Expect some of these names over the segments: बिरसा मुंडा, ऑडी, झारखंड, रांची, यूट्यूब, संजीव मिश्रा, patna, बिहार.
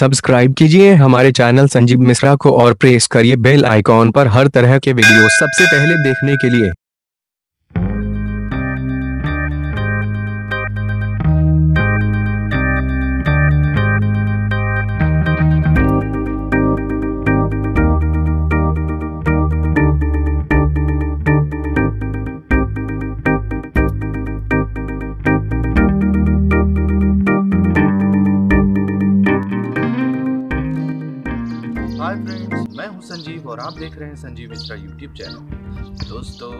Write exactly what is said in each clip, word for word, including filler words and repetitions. Subscribe कीजिए हमारे channel संजीव मिश्रा को और प्रेस करिए बेल आइकॉन पर हर तरह के वीडियो सबसे पहले देखने के लिए। हाय फ्रेंड्स, मैं हूं संजीव और आप देख रहे हैं संजीव मिश्रा यूट्यूब चैनल। दोस्तों,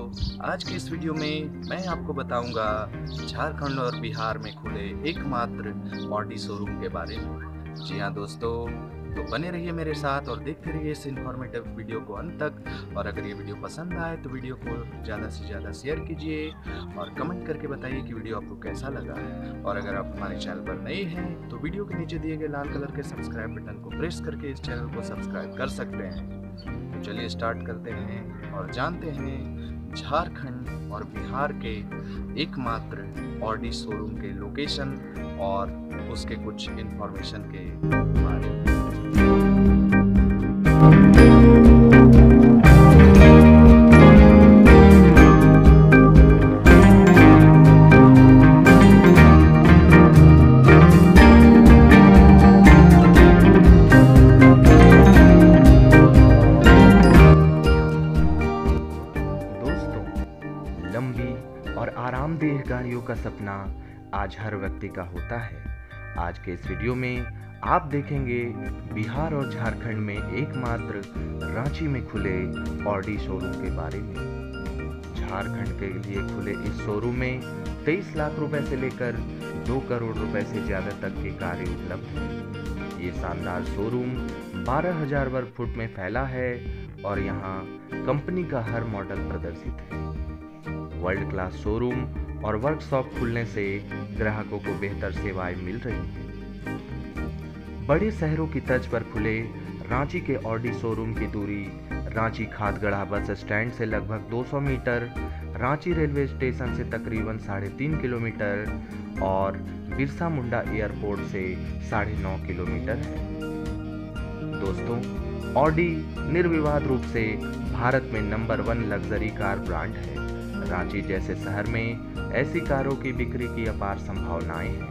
आज के इस वीडियो में मैं आपको बताऊंगा झारखंड और बिहार में खुले एकमात्र ऑडी शोरूम के बारे में। जी हां दोस्तों, तो बने रहिए मेरे साथ और देखते रहिए इस इन्फॉर्मेटिव वीडियो को अंत तक। और अगर ये वीडियो पसंद आए तो वीडियो को ज़्यादा से ज़्यादा शेयर कीजिए और कमेंट करके बताइए कि वीडियो आपको कैसा लगा। और अगर आप हमारे चैनल पर नए हैं तो वीडियो के नीचे दिए गए लाल कलर के सब्सक्राइब बटन को प्रेस करके इस चैनल को सब्सक्राइब कर सकते हैं। तो चलिए स्टार्ट करते हैं और जानते हैं झारखंड और बिहार के एकमात्र ऑडी शोरूम के लोकेशन और उसके कुछ इन्फॉर्मेशन के बारे में। लंबी और आरामदेह गाड़ियों का सपना आज हर व्यक्ति का होता है। आज के इस वीडियो में आप देखेंगे बिहार और झारखंड में एकमात्र रांची में खुले ऑडी शोरूम के बारे में। झारखंड के लिए खुले इस शोरूम में तेईस लाख रुपए से लेकर दो करोड़ रुपए से ज़्यादा तक की कारें उपलब्ध हैं। ये शानदार शोरूम बारह हजार वर्ग फुट में फैला है और यहाँ कंपनी का हर मॉडल प्रदर्शित है। वर्ल्ड क्लास शोरूम और वर्कशॉप खुलने से ग्राहकों को बेहतर सेवाएं मिल रही हैं। बड़े शहरों की तर्ज पर खुले रांची के ऑडी शोरूम की दूरी रांची खादगढ़ा बस स्टैंड से लगभग दो सौ मीटर, रांची रेलवे स्टेशन से तकरीबन साढ़े तीन किलोमीटर और बिरसा मुंडा एयरपोर्ट से साढ़े नौ किलोमीटर है। दोस्तों, ऑडी निर्विवाद रूप से भारत में number one luxury car brand है। रांची जैसे शहर में ऐसी कारों की बिक्री की अपार संभावनाएं हैं।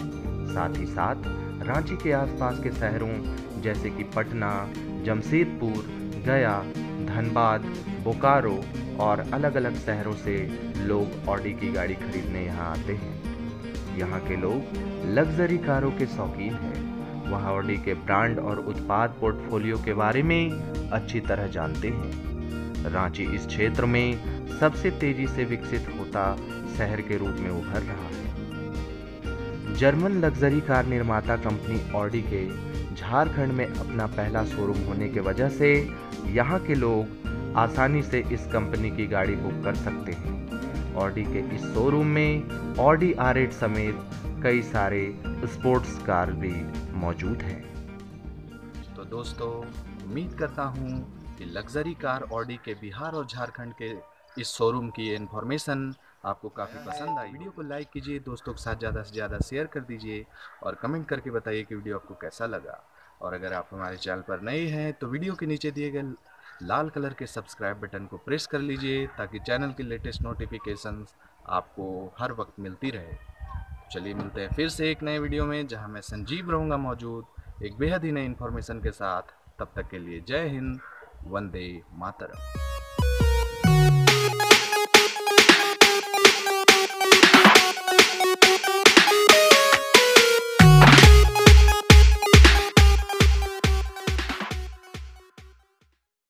साथ ही साथ रांची के आसपास के शहरों जैसे कि पटना, जमशेदपुर, गया, धनबाद, बोकारो और अलग अलग शहरों से लोग ऑडी की गाड़ी खरीदने यहाँ आते हैं। यहाँ के लोग लग्जरी कारों के शौकीन हैं। वह ऑडी के ब्रांड और उत्पाद पोर्टफोलियो के बारे में अच्छी तरह जानते हैं। रांची इस क्षेत्र में सबसे तेजी से विकसित होता शहर के रूप में उभर रहा है। जर्मन लग्जरी कार निर्माता कंपनी ऑडी के झारखंड में अपना पहला शोरूम होने के वजह से यहां के लोग आसानी से इस कंपनी की गाड़ी बुक कर सकते हैं। ऑडी के इस शोरूम में ऑडी आर आठ समेत कई सारे स्पोर्ट्स कार भी मौजूद हैं। तो दोस्तों, उम्मीद करता हूँ कि लग्जरी कार ऑडी के बिहार और झारखंड के इस शोरूम की इन्फॉर्मेशन आपको काफ़ी पसंद आई। वीडियो को लाइक कीजिए, दोस्तों के साथ ज़्यादा से ज़्यादा शेयर कर दीजिए और कमेंट करके बताइए कि वीडियो आपको कैसा लगा। और अगर आप हमारे चैनल पर नए हैं तो वीडियो के नीचे दिए गए लाल कलर के सब्सक्राइब बटन को प्रेस कर लीजिए ताकि चैनल की लेटेस्ट नोटिफिकेशन आपको हर वक्त मिलती रहे। चलिए मिलते हैं फिर से एक नए वीडियो में, जहाँ मैं संजीव रहूँगा मौजूद एक बेहद ही नई इन्फॉर्मेशन के साथ। तब तक के लिए जय हिंद, वंदे मातरम।